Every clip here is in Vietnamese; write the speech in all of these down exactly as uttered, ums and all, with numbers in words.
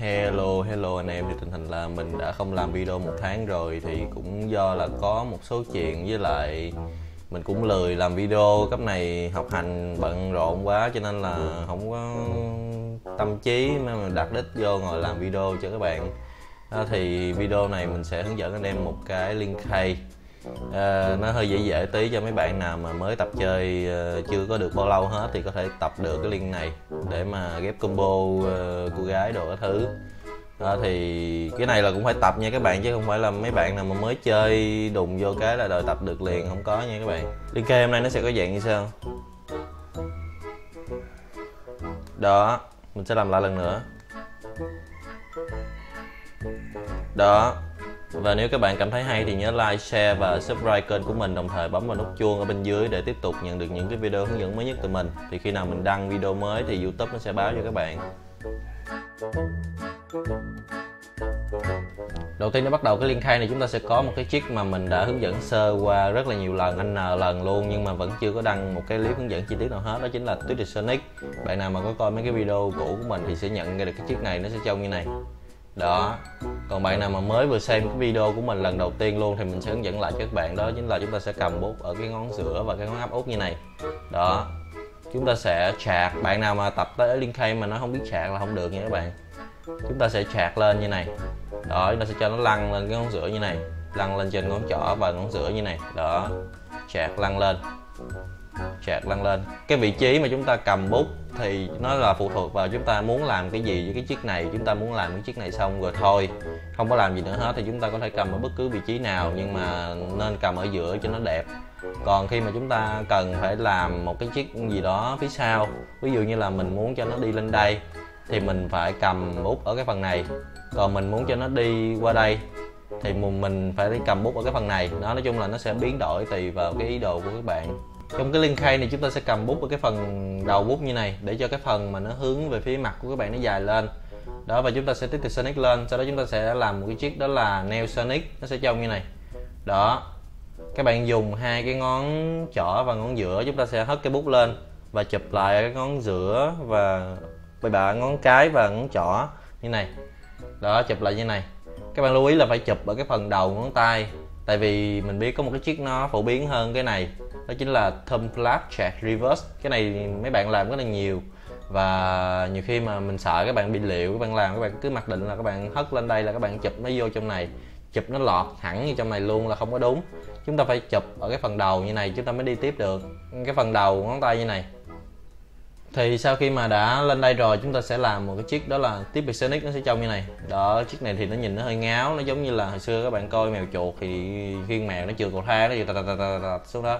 Hello, hello anh em. Thì tình hình là mình đã không làm video một tháng rồi, thì cũng do là có một số chuyện, với lại mình cũng lười làm video. Cấp này học hành bận rộn quá cho nên là không có tâm trí mà mình đặt đích vô ngồi làm video cho các bạn. Đó, thì video này mình sẽ hướng dẫn anh em một cái Linkage. À, nó hơi dễ dễ tí cho mấy bạn nào mà mới tập chơi uh, chưa có được bao lâu hết thì có thể tập được cái link này để mà ghép combo uh, cô gái đồ các thứ. À, thì cái này là cũng phải tập nha các bạn, chứ không phải là mấy bạn nào mà mới chơi đùng vô cái là đòi tập được liền, không có nha các bạn. Link hôm nay nó sẽ có dạng như sao đó, mình sẽ làm lại lần nữa đó. Và nếu các bạn cảm thấy hay thì nhớ like, share và subscribe kênh của mình, đồng thời bấm vào nút chuông ở bên dưới để tiếp tục nhận được những cái video hướng dẫn mới nhất từ mình. Thì khi nào mình đăng video mới thì YouTube nó sẽ báo cho các bạn. Đầu tiên để bắt đầu cái Linkage này, chúng ta sẽ có một cái trick mà mình đã hướng dẫn sơ qua rất là nhiều lần, anh n lần luôn, nhưng mà vẫn chưa có đăng một cái clip hướng dẫn chi tiết nào hết. Đó chính là Tuyết Sonic. Bạn nào mà có coi mấy cái video cũ của mình thì sẽ nhận ra được cái trick này, nó sẽ trông như này đó. Còn bạn nào mà mới vừa xem cái video của mình lần đầu tiên luôn thì mình sẽ hướng dẫn lại cho các bạn. Đó chính là chúng ta sẽ cầm bút ở cái ngón giữa và cái ngón áp út như này đó, chúng ta sẽ chạc. Bạn nào mà tập tới Linkage mà nó không biết chạc là không được nha các bạn. Chúng ta sẽ chạc lên như này đó, chúng ta sẽ cho nó lăn lên cái ngón giữa như này, lăn lên trên ngón trỏ và ngón giữa như này đó. Chạc lăn lên, chạc lăn lên. Cái vị trí mà chúng ta cầm bút thì nó là phụ thuộc vào chúng ta muốn làm cái gì với cái chiếc này. Chúng ta muốn làm cái chiếc này xong rồi thôi, không có làm gì nữa hết thì chúng ta có thể cầm ở bất cứ vị trí nào, nhưng mà nên cầm ở giữa cho nó đẹp. Còn khi mà chúng ta cần phải làm một cái chiếc gì đó phía sau, ví dụ như là mình muốn cho nó đi lên đây thì mình phải cầm bút ở cái phần này, còn mình muốn cho nó đi qua đây thì mình phải cầm bút ở cái phần này. Đó, nói chung là nó sẽ biến đổi tùy vào cái ý đồ của các bạn. Trong cái Linkage này chúng ta sẽ cầm bút ở cái phần đầu bút như này để cho cái phần mà nó hướng về phía mặt của các bạn nó dài lên đó, và chúng ta sẽ tiếp tục Sonic lên. Sau đó chúng ta sẽ làm một cái trick đó là neo Sonic, nó sẽ trông như này đó. Các bạn dùng hai cái ngón trỏ và ngón giữa, chúng ta sẽ hất cái bút lên và chụp lại cái ngón giữa và bậy bạ ngón cái và ngón trỏ như này đó, chụp lại như này. Các bạn lưu ý là phải chụp ở cái phần đầu ngón tay, tại vì mình biết có một cái trick nó phổ biến hơn cái này, đó chính là thumb flap chart reverse. Cái này mấy bạn làm rất là nhiều và nhiều khi mà mình sợ các bạn bị liệu, các bạn làm các bạn cứ mặc định là các bạn hất lên đây là các bạn chụp nó vô trong này, chụp nó lọt thẳng như trong này luôn là không có đúng. Chúng ta phải chụp ở cái phần đầu như này chúng ta mới đi tiếp được, cái phần đầu ngón tay như này. Thì sau khi mà đã lên đây rồi chúng ta sẽ làm một cái chiếc đó là tiếp Sonic, nó sẽ trông như này đó. Chiếc này thì nó nhìn nó hơi ngáo, nó giống như là hồi xưa các bạn coi mèo chuột thì khiêng mèo nó trượt cầu thang nó vậy tà tà tà tà xuống đó,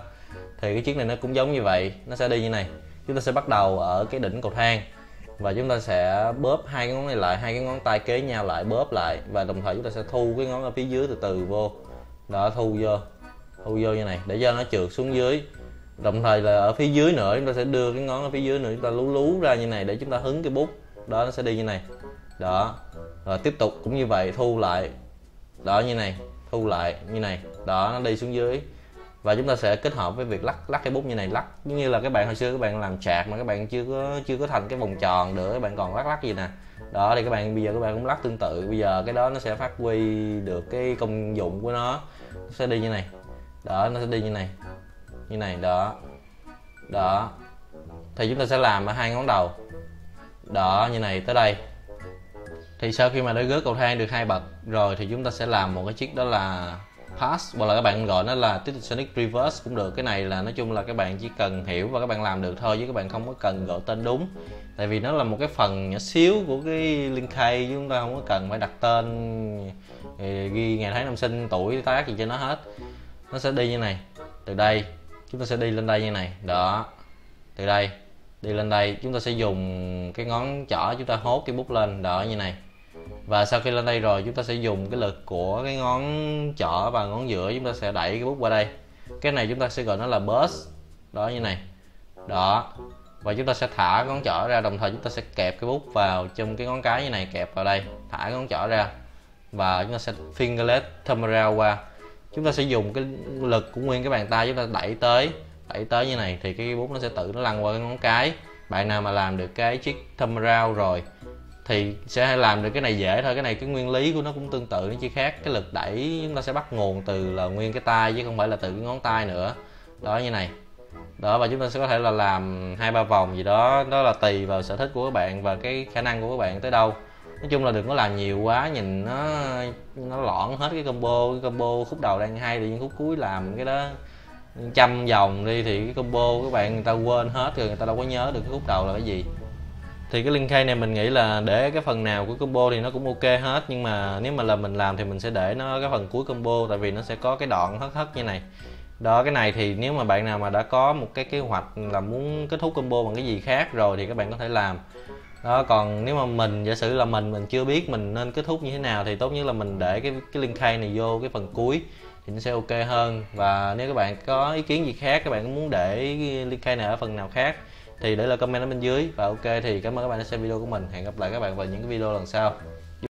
thì cái chiếc này nó cũng giống như vậy, nó sẽ đi như này. Chúng ta sẽ bắt đầu ở cái đỉnh cầu thang và chúng ta sẽ bóp hai cái ngón này lại, hai cái ngón tay kế nhau lại bóp lại, và đồng thời chúng ta sẽ thu cái ngón ở phía dưới từ từ vô đó, thu vô thu vô như này để cho nó trượt xuống dưới. Đồng thời là ở phía dưới nữa chúng ta sẽ đưa cái ngón ở phía dưới nữa, chúng ta lú lú ra như này để chúng ta hứng cái bút đó, nó sẽ đi như này đó. Rồi tiếp tục cũng như vậy, thu lại đó như này, thu lại như này đó, nó đi xuống dưới. Và chúng ta sẽ kết hợp với việc lắc lắc cái bút như này, lắc như là các bạn hồi xưa các bạn làm chạc mà các bạn chưa có chưa có thành cái vòng tròn nữa, các bạn còn lắc lắc gì nè đó, thì các bạn bây giờ các bạn cũng lắc tương tự. Bây giờ cái đó nó sẽ phát huy được cái công dụng của nó, nó sẽ đi như này đó, nó sẽ đi như này như này đó đó. Thì chúng ta sẽ làm ở hai ngón đầu đó như này tới đây. Thì sau khi mà đã gớt cầu thang được hai bậc rồi thì chúng ta sẽ làm một cái chiếc đó là pass, hoặc là các bạn gọi nó là Tuyết Sonic reverse cũng được. Cái này là nói chung là các bạn chỉ cần hiểu và các bạn làm được thôi, chứ các bạn không có cần gọi tên đúng, tại vì nó là một cái phần nhỏ xíu của cái Linkage, chúng ta không có cần phải đặt tên ghi ngày tháng năm sinh tuổi tác gì cho nó hết. Nó sẽ đi như này, từ đây chúng ta sẽ đi lên đây như này đó, từ đây đi lên đây. Chúng ta sẽ dùng cái ngón trỏ chúng ta hốt cái bút lên đó như này, và sau khi lên đây rồi chúng ta sẽ dùng cái lực của cái ngón trỏ và ngón giữa chúng ta sẽ đẩy cái bút qua đây. Cái này chúng ta sẽ gọi nó là burst đó như này đó, và chúng ta sẽ thả ngón trỏ ra, đồng thời chúng ta sẽ kẹp cái bút vào trong cái ngón cái như này, kẹp vào đây, thả ngón trỏ ra và chúng ta sẽ fingerless thumb around qua. Chúng ta sẽ dùng cái lực của nguyên cái bàn tay chúng ta đẩy tới đẩy tới như này thì cái bút nó sẽ tự nó lăn qua cái ngón cái. Bạn nào mà làm được cái chiếc thumb around rồi thì sẽ làm được cái này dễ thôi. Cái này cái nguyên lý của nó cũng tương tự, nó chỉ khác cái lực đẩy chúng ta sẽ bắt nguồn từ là nguyên cái tay chứ không phải là từ cái ngón tay nữa đó, như này đó. Và chúng ta sẽ có thể là làm hai ba vòng gì đó, đó là tùy vào sở thích của các bạn và cái khả năng của các bạn tới đâu. Nói chung là đừng có làm nhiều quá, nhìn nó nó loãng hết cái combo. Cái combo khúc đầu đang hay thì những khúc cuối làm cái đó trăm vòng đi thì cái combo các bạn người ta quên hết rồi, người ta đâu có nhớ được cái khúc đầu là cái gì. Thì cái Linkage này mình nghĩ là để cái phần nào của combo thì nó cũng ok hết, nhưng mà nếu mà là mình làm thì mình sẽ để nó cái phần cuối combo, tại vì nó sẽ có cái đoạn hất hất như này đó. Cái này thì nếu mà bạn nào mà đã có một cái kế hoạch là muốn kết thúc combo bằng cái gì khác rồi thì các bạn có thể làm đó. Còn nếu mà mình giả sử là mình mình chưa biết mình nên kết thúc như thế nào thì tốt nhất là mình để cái cái Linkage này vô cái phần cuối thì nó sẽ ok hơn. Và nếu các bạn có ý kiến gì khác, các bạn muốn để Linkage này ở phần nào khác thì để lại comment ở bên dưới. Và ok thì cảm ơn các bạn đã xem video của mình. Hẹn gặp lại các bạn vào những cái video lần sau.